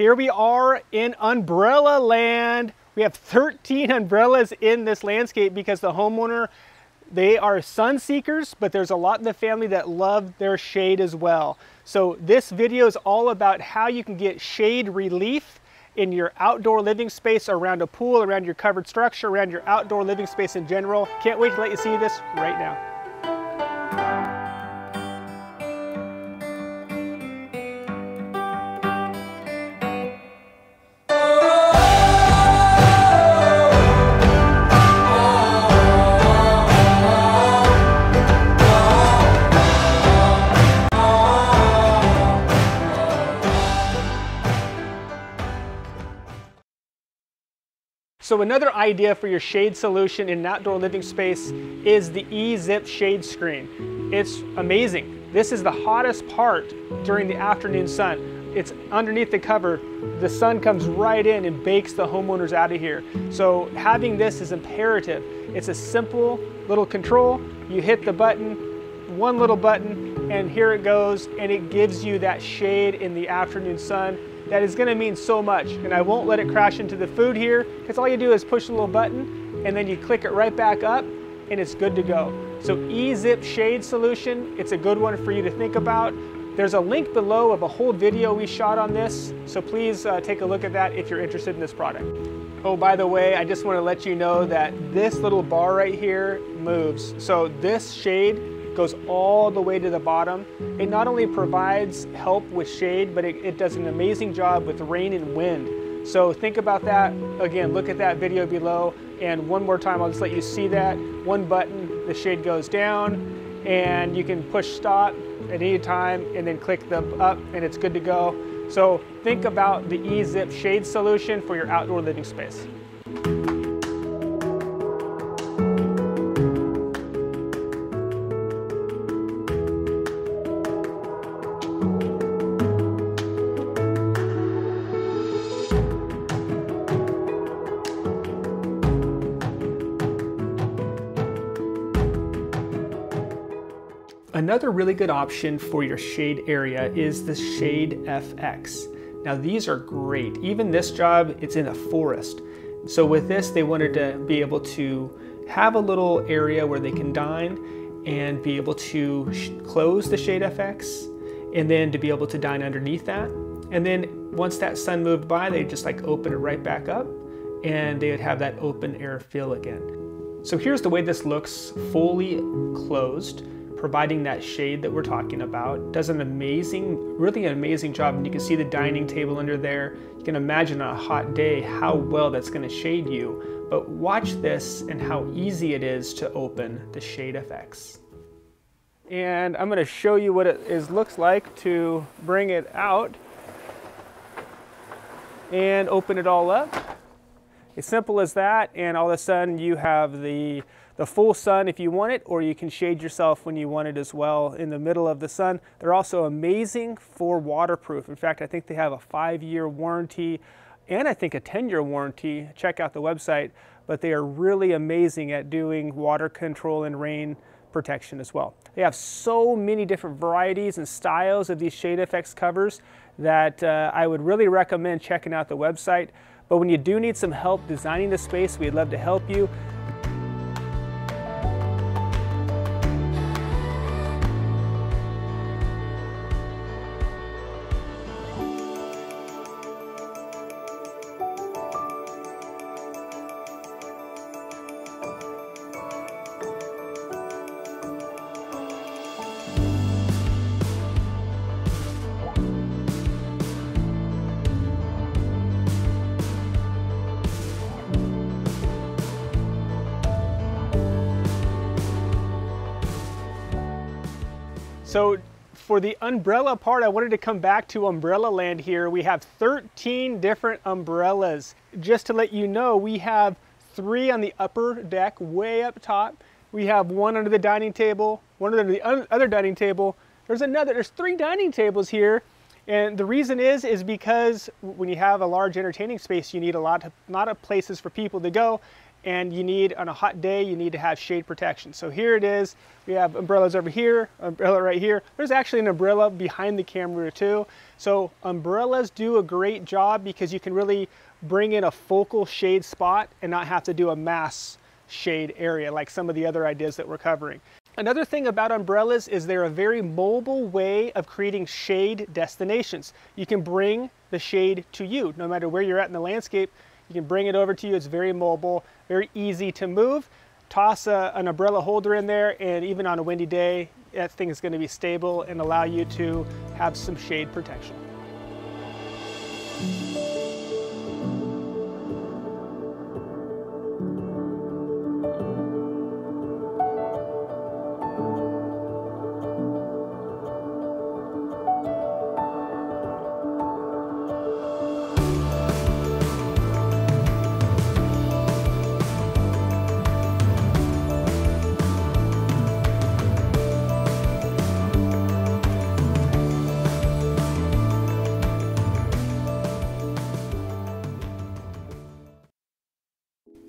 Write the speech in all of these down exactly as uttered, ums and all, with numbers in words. Here we are in umbrella land. We have thirteen umbrellas in this landscape because the homeowner, they are sun seekers, but there's a lot in the family that love their shade as well. So this video is all about how you can get shade relief in your outdoor living space, around a pool, around your covered structure, around your outdoor living space in general. Can't wait to let you see this right now. So another idea for your shade solution in an outdoor living space is the E-Zip shade screen. It's amazing. This is the hottest part during the afternoon sun. It's underneath the cover. The sun comes right in and bakes the homeowners out of here. So having this is imperative. It's a simple little control. You hit the button, one little button, and here it goes, and it gives you that shade in the afternoon sun. That is gonna mean so much, and I won't let it crash into the food here, because all you do is push a little button and then you click it right back up and it's good to go. So E-Zip shade solution, it's a good one for you to think about. There's a link below of a whole video we shot on this, so please uh, take a look at that if you're interested in this product. Oh, by the way, I just wanna let you know that this little bar right here moves. So this shade goes all the way to the bottom. It not only provides help with shade, but it, it does an amazing job with rain and wind. So think about that. Again, look at that video below. And one more time, I'll just let you see that. One button, the shade goes down, and you can push stop at any time and then click the up and it's good to go. So think about the E-Zip shade solution for your outdoor living space. Another really good option for your shade area is the Shade F X. Now these are great. Even this job, it's in a forest. So with this, they wanted to be able to have a little area where they can dine and be able to close the Shade F X and then to be able to dine underneath that. And then once that sun moved by, they just like open it right back up and they would have that open air feel again. So here's the way this looks fully closed, providing that shade that we're talking about. Does an amazing, really an amazing job. And you can see the dining table under there. You can imagine on a hot day how well that's gonna shade you. But watch this and how easy it is to open the Shade F X. And I'm gonna show you what it is, looks like to bring it out and open it all up. It's simple as that, and all of a sudden you have the The full sun if you want it, or you can shade yourself when you want it as well in the middle of the sun. They're also amazing for waterproof. In fact, I think they have a five year warranty and I think a ten year warranty. Check out the website, but they are really amazing at doing water control and rain protection as well. They have so many different varieties and styles of these Shade F X covers that uh, I would really recommend checking out the website. But when you do need some help designing the space, we'd love to help you. So for the umbrella part, I wanted to come back to umbrella land here. We have thirteen different umbrellas. Just to let you know, we have three on the upper deck, way up top. We have one under the dining table, one under the other dining table. There's another, there's three dining tables here. And the reason is, is because when you have a large entertaining space, you need a lot, of, lot of places for people to go. and you need, on a hot day, you need to have shade protection. So here it is. We have umbrellas over here, umbrella right here. There's actually an umbrella behind the camera too. So umbrellas do a great job because you can really bring in a focal shade spot and not have to do a mass shade area like some of the other ideas that we're covering. Another thing about umbrellas is they're a very mobile way of creating shade destinations. You can bring the shade to you, no matter where you're at in the landscape. You can bring it over to you. It's very mobile, very easy to move. Toss a, an umbrella holder in there, and even on a windy day, that thing is going to be stable and allow you to have some shade protection.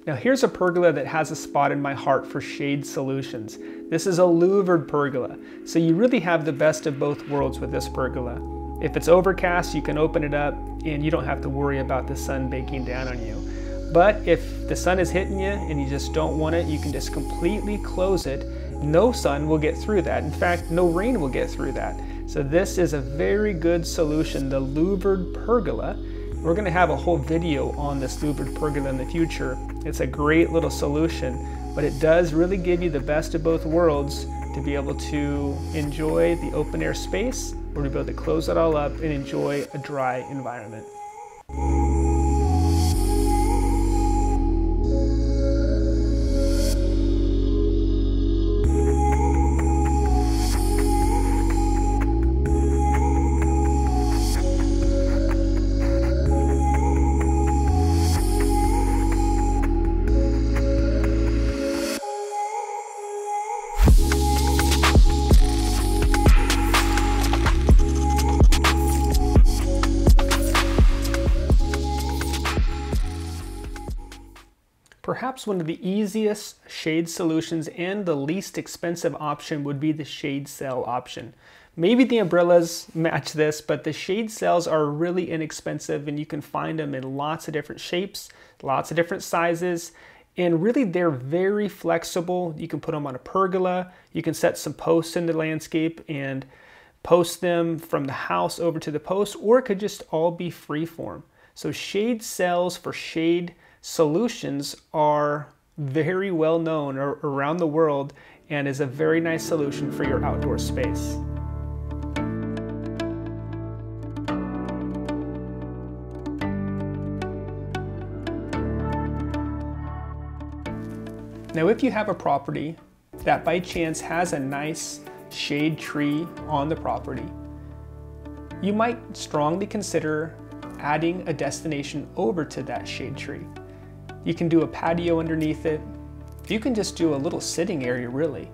Now here's a pergola that has a spot in my heart for Shade Solutions. This is a louvered pergola, so you really have the best of both worlds with this pergola. If it's overcast, you can open it up and you don't have to worry about the sun baking down on you. But if the sun is hitting you and you just don't want it, you can just completely close it. No sun will get through that. In fact, no rain will get through that. So this is a very good solution, the louvered pergola. We're going to have a whole video on this louvered pergola in the future. It's a great little solution, but it does really give you the best of both worlds to be able to enjoy the open air space, or to be able to close it all up and enjoy a dry environment. Perhaps one of the easiest shade solutions and the least expensive option would be the shade cell option. Maybe the umbrellas match this, but the shade cells are really inexpensive and you can find them in lots of different shapes, lots of different sizes, and really they're very flexible. You can put them on a pergola, you can set some posts in the landscape and post them from the house over to the post, or it could just all be freeform. So shade cells for shade solutions are very well known around the world and is a very nice solution for your outdoor space. Now, if you have a property that by chance has a nice shade tree on the property, you might strongly consider adding a destination over to that shade tree. You can do a patio underneath it. You can just do a little sitting area really.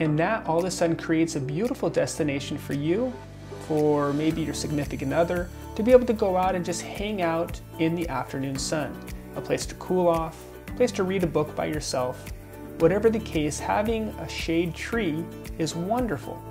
And that all of a sudden creates a beautiful destination for you, for maybe your significant other, to be able to go out and just hang out in the afternoon sun. A place to cool off, a place to read a book by yourself. Whatever the case, having a shade tree is wonderful.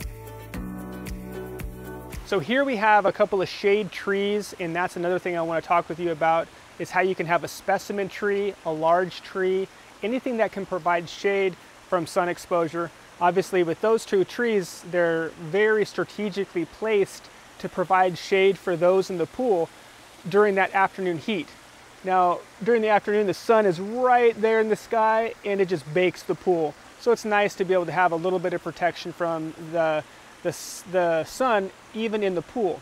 So here we have a couple of shade trees, and that's another thing I want to talk with you about. Is how you can have a specimen tree, a large tree, anything that can provide shade from sun exposure. Obviously with those two trees, they're very strategically placed to provide shade for those in the pool during that afternoon heat. Now, during the afternoon, the sun is right there in the sky and it just bakes the pool. So it's nice to be able to have a little bit of protection from the, the, the sun even in the pool.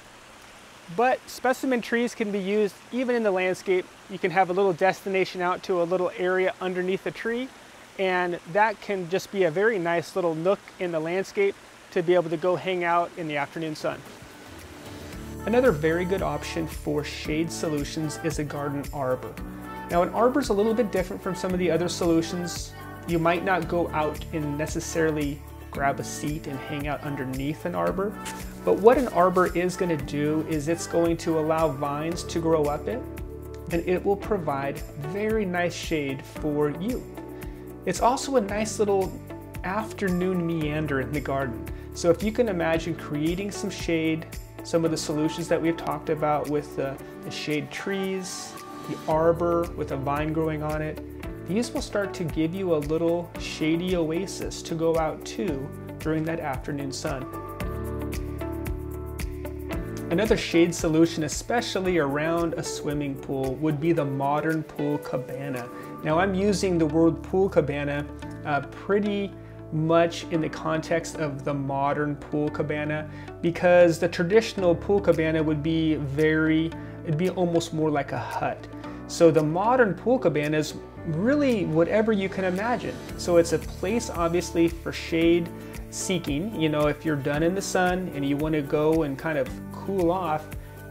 But specimen trees can be used even in the landscape. You can have a little destination out to a little area underneath the tree, and that can just be a very nice little nook in the landscape to be able to go hang out in the afternoon sun. Another very good option for shade solutions is a garden arbor. Now an arbor is a little bit different from some of the other solutions. You might not go out and necessarily grab a seat and hang out underneath an arbor. But what an arbor is going to do is it's going to allow vines to grow up it. and it will provide very nice shade for you. It's also a nice little afternoon meander in the garden. So if you can imagine creating some shade, some of the solutions that we've talked about with the, the shade trees, the arbor with a vine growing on it, these will start to give you a little shady oasis to go out to during that afternoon sun. Another shade solution, especially around a swimming pool, would be the modern pool cabana. Now I'm using the word pool cabana uh, pretty much in the context of the modern pool cabana, because the traditional pool cabana would be very, it'd be almost more like a hut. So the modern pool cabana is really whatever you can imagine. So it's a place obviously for shade seeking. You know, if you're done in the sun and you want to go and kind of cool off,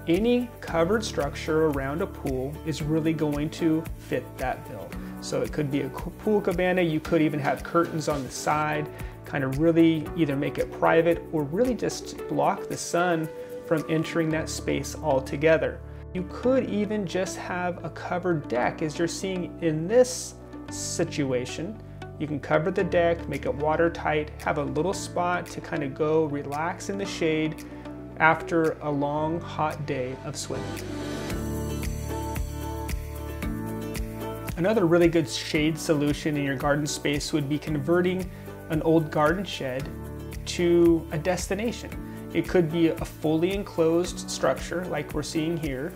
any covered structure around a pool is really going to fit that bill. So it could be a pool cabana. You could even have curtains on the side, kind of really either make it private or really just block the sun from entering that space altogether. You could even just have a covered deck, as you're seeing in this situation. You can cover the deck, make it watertight, have a little spot to kind of go relax in the shade after a long, hot day of swimming. Another really good shade solution in your garden space would be converting an old garden shed to a destination. It could be a fully enclosed structure like we're seeing here.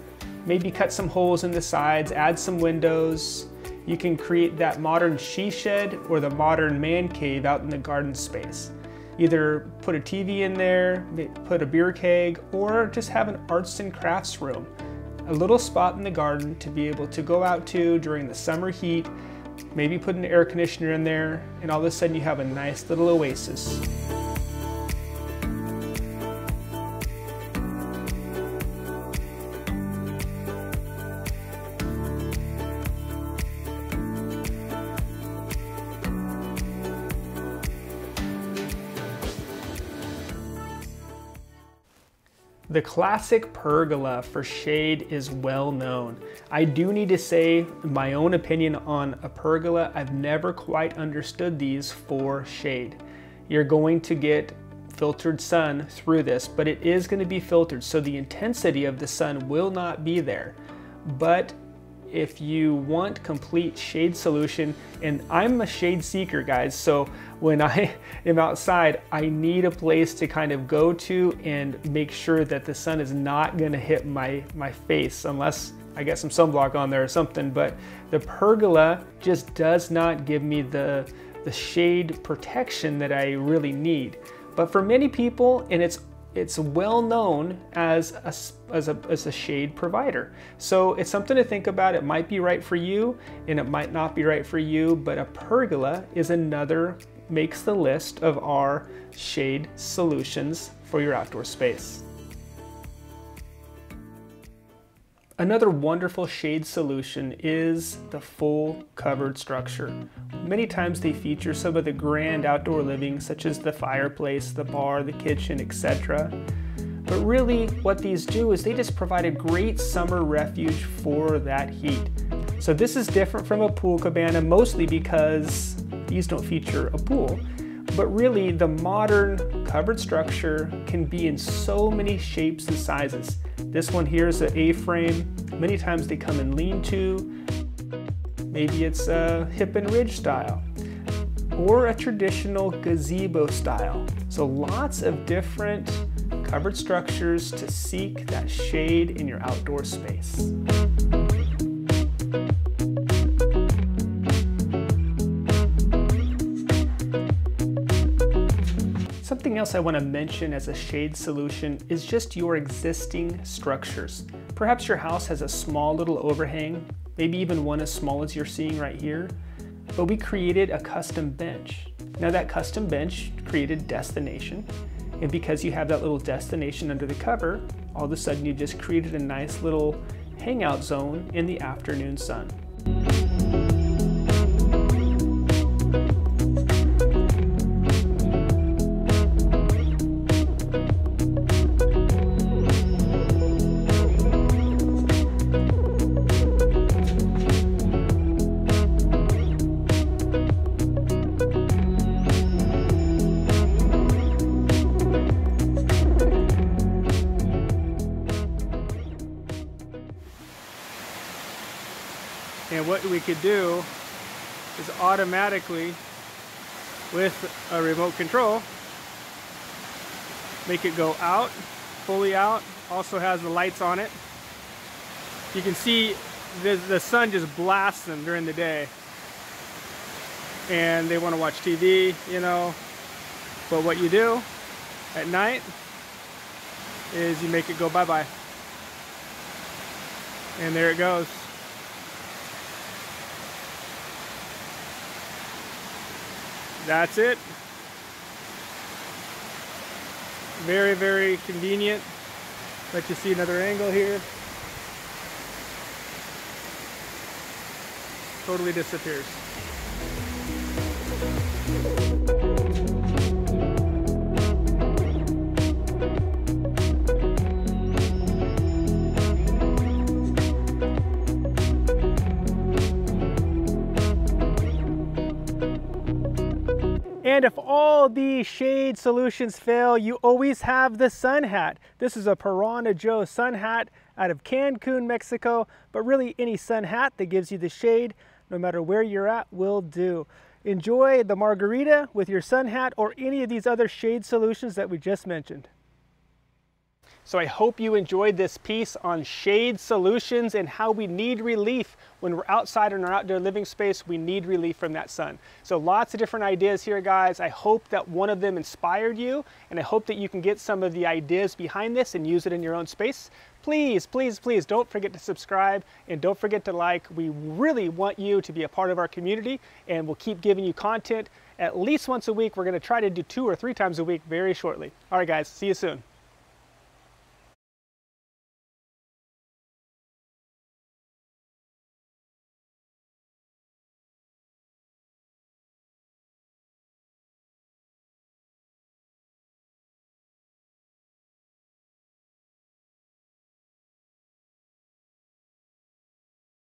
Maybe cut some holes in the sides, add some windows. You can create that modern she shed or the modern man cave out in the garden space. Either put a T V in there, put a beer keg, or just have an arts and crafts room. A little spot in the garden to be able to go out to during the summer heat, maybe put an air conditioner in there, and all of a sudden you have a nice little oasis. The classic pergola for shade is well known. I do need to say my own opinion on a pergola. I've never quite understood these for shade. You're going to get filtered sun through this, but it is going to be filtered, so the intensity of the sun will not be there. But if you want complete shade solution, and I'm a shade seeker, guys, so when I am outside, I need a place to kind of go to and make sure that the sun is not gonna hit my, my face, unless I get some sunblock on there or something. But the pergola just does not give me the, the shade protection that I really need. But for many people, and it's It's well known as a, as, a, as a shade provider. So it's something to think about. It might be right for you and it might not be right for you, but a pergola is another, makes the list of our shade solutions for your outdoor space. Another wonderful shade solution is the full covered structure. Many times they feature some of the grand outdoor living, such as the fireplace, the bar, the kitchen, et cetera. But really what these do is they just provide a great summer refuge for that heat. So this is different from a pool cabana, mostly because these don't feature a pool. But really the modern covered structure can be in so many shapes and sizes. This one here is an A-frame. Many times they come in lean-to. Maybe it's a hip and ridge style or a traditional gazebo style. So lots of different covered structures to seek that shade in your outdoor space. Something else I want to mention as a shade solution is just your existing structures. Perhaps your house has a small little overhang, maybe even one as small as you're seeing right here, but we created a custom bench. Now that custom bench created destination, and because you have that little destination under the cover, all of a sudden you just created a nice little hangout zone in the afternoon sun. And what we could do is automatically, with a remote control, make it go out, fully out. Also has the lights on it. You can see the, the sun just blasts them during the day. And they want to watch T V, you know. But what you do at night is you make it go bye-bye. And there it goes. That's it. Very, very convenient. Let you see another angle here. Totally disappears. And if all the shade solutions fail, you always have the sun hat. This is a Piranha Joe sun hat out of Cancun, Mexico, but really any sun hat that gives you the shade, no matter where you're at, will do. Enjoy the margarita with your sun hat or any of these other shade solutions that we just mentioned. So I hope you enjoyed this piece on shade solutions and how we need relief when we're outside in our outdoor living space. We need relief from that sun. So lots of different ideas here, guys. I hope that one of them inspired you, and I hope that you can get some of the ideas behind this and use it in your own space. Please, please, please don't forget to subscribe and don't forget to like. We really want you to be a part of our community, and we'll keep giving you content at least once a week. We're going to try to do two or three times a week very shortly. All right, guys, see you soon.